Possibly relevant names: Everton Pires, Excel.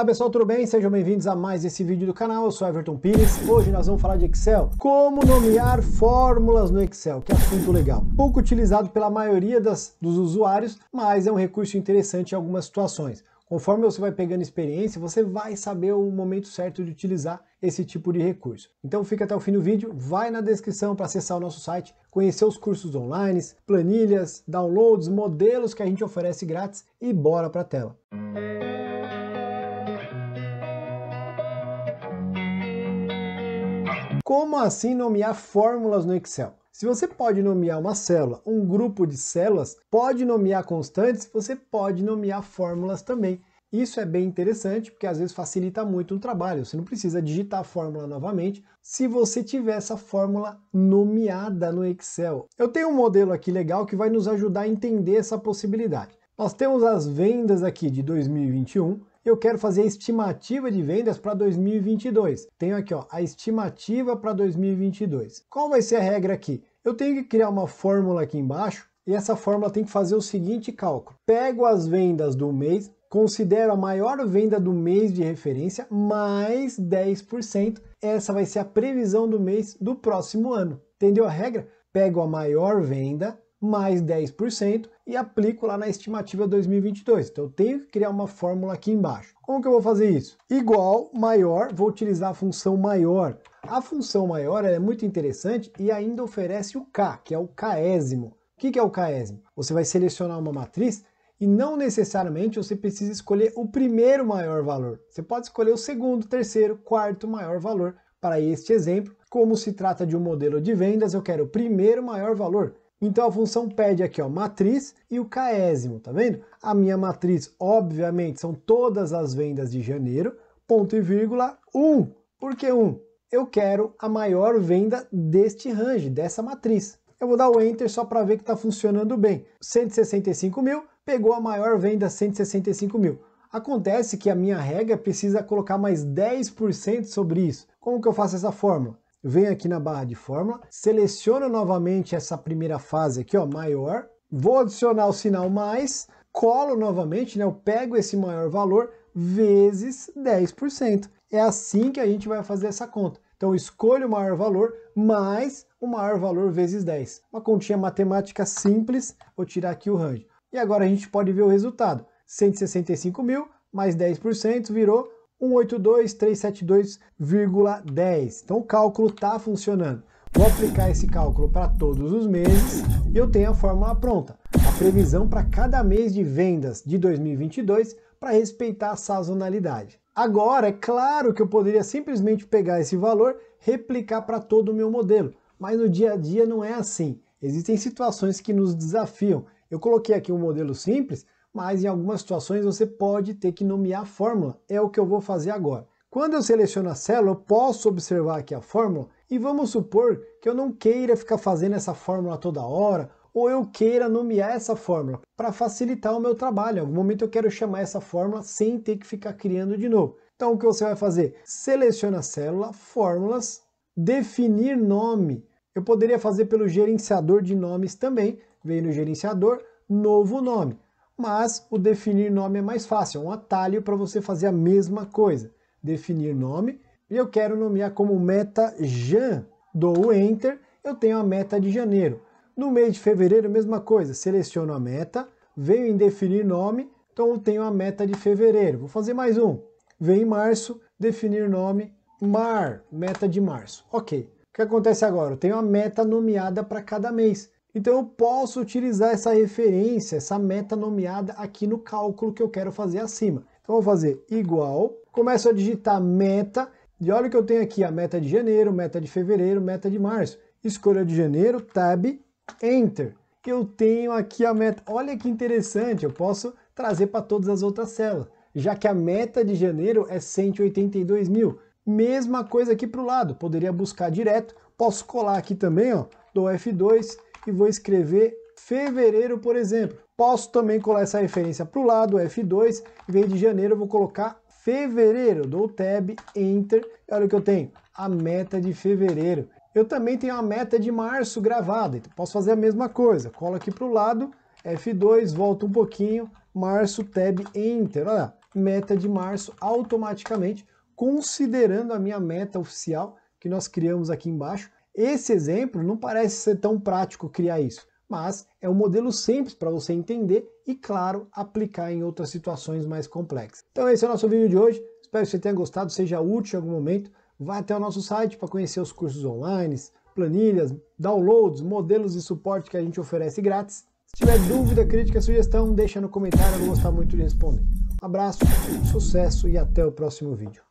Olá pessoal, tudo bem? Sejam bem-vindos a mais esse vídeo do canal, eu sou Everton Pires. Hoje nós vamos falar de Excel, como nomear fórmulas no Excel, que assunto legal. Pouco utilizado pela maioria dos usuários, mas é um recurso interessante em algumas situações. Conforme você vai pegando experiência, você vai saber o momento certo de utilizar esse tipo de recurso. Então fica até o fim do vídeo, vai na descrição para acessar o nosso site, conhecer os cursos online, planilhas, downloads, modelos que a gente oferece grátis e bora para a tela. Como assim nomear fórmulas no Excel? Se você pode nomear uma célula, um grupo de células, pode nomear constantes, você pode nomear fórmulas também. Isso é bem interessante porque às vezes facilita muito o trabalho, você não precisa digitar a fórmula novamente se você tiver essa fórmula nomeada no Excel. Eu tenho um modelo aqui legal que vai nos ajudar a entender essa possibilidade. Nós temos as vendas aqui de 2021. Eu quero fazer a estimativa de vendas para 2022. Tenho aqui, ó, a estimativa para 2022. Qual vai ser a regra aqui? Eu tenho que criar uma fórmula aqui embaixo e essa fórmula tem que fazer o seguinte cálculo. Pego as vendas do mês, considero a maior venda do mês de referência, mais 10%. Essa vai ser a previsão do mês do próximo ano. Entendeu a regra? Pego a maior venda, mais 10% e aplico lá na estimativa 2022. Então eu tenho que criar uma fórmula aqui embaixo. Como que eu vou fazer isso? Igual, maior, vou utilizar a função maior. A função maior ela é muito interessante e ainda oferece o K, que é o késimo. O que é o késimo? Você vai selecionar uma matriz e não necessariamente você precisa escolher o primeiro maior valor. Você pode escolher o segundo, terceiro, quarto maior valor. Para este exemplo, como se trata de um modelo de vendas, eu quero o primeiro maior valor. Então a função pede aqui, ó, matriz e o késimo, tá vendo? A minha matriz, obviamente, são todas as vendas de janeiro, ponto e vírgula, 1. Por que 1? Eu quero a maior venda deste range, dessa matriz. Eu vou dar o Enter só para ver que está funcionando bem. 165 mil, pegou a maior venda, 165 mil. Acontece que a minha regra precisa colocar mais 10% sobre isso. Como que eu faço essa fórmula? Venho aqui na barra de fórmula, seleciono novamente essa primeira fase aqui, ó, maior, vou adicionar o sinal mais, colo novamente, né, eu pego esse maior valor vezes 10%. É assim que a gente vai fazer essa conta. Então, escolho o maior valor mais o maior valor vezes 10. Uma continha matemática simples, vou tirar aqui o range. E agora a gente pode ver o resultado. 165 mil mais 10% virou 182.372,10. Então o cálculo está funcionando. Vou aplicar esse cálculo para todos os meses e eu tenho a fórmula pronta. A previsão para cada mês de vendas de 2022 para respeitar a sazonalidade. Agora, é claro que eu poderia simplesmente pegar esse valor, replicar para todo o meu modelo, mas no dia a dia não é assim. Existem situações que nos desafiam. Eu coloquei aqui um modelo simples, mas em algumas situações você pode ter que nomear a fórmula, é o que eu vou fazer agora. Quando eu seleciono a célula, eu posso observar aqui a fórmula e vamos supor que eu não queira ficar fazendo essa fórmula toda hora ou eu queira nomear essa fórmula para facilitar o meu trabalho. Em algum momento eu quero chamar essa fórmula sem ter que ficar criando de novo. Então o que você vai fazer? Seleciona a célula, fórmulas, definir nome. Eu poderia fazer pelo gerenciador de nomes também. Vem no gerenciador, novo nome. Mas o definir nome é mais fácil, é um atalho para você fazer a mesma coisa. Definir nome, e eu quero nomear como meta Jan. Dou o Enter, eu tenho a meta de janeiro. No mês de fevereiro, mesma coisa, seleciono a meta, venho em definir nome, então eu tenho a meta de fevereiro. Vou fazer mais um. Vem em março, definir nome, mar, meta de março. Ok. O que acontece agora? Eu tenho a meta nomeada para cada mês. Então eu posso utilizar essa referência, essa meta nomeada aqui no cálculo que eu quero fazer acima. Então eu vou fazer igual, começo a digitar meta, e olha o que eu tenho aqui, a meta de janeiro, meta de fevereiro, meta de março. Escolha de janeiro, Tab, Enter. Eu tenho aqui a meta, olha que interessante, eu posso trazer para todas as outras células, já que a meta de janeiro é 182 mil. Mesma coisa aqui para o lado, poderia buscar direto, posso colar aqui também, ó, dou F2, e vou escrever fevereiro, por exemplo. Posso também colar essa referência para o lado, F2, em vez de janeiro eu vou colocar fevereiro, dou Tab, Enter, e olha o que eu tenho, a meta de fevereiro. Eu também tenho a meta de março gravada, então posso fazer a mesma coisa, colo aqui para o lado, F2, volto um pouquinho, março, Tab, Enter, olha lá, meta de março automaticamente, considerando a minha meta oficial que nós criamos aqui embaixo. Esse exemplo não parece ser tão prático criar isso, mas é um modelo simples para você entender e, claro, aplicar em outras situações mais complexas. Então esse é o nosso vídeo de hoje, espero que você tenha gostado, seja útil em algum momento. Vá até o nosso site para conhecer os cursos online, planilhas, downloads, modelos e suporte que a gente oferece grátis. Se tiver dúvida, crítica, sugestão, deixa no comentário, eu vou gostar muito de responder. Um abraço, sucesso e até o próximo vídeo.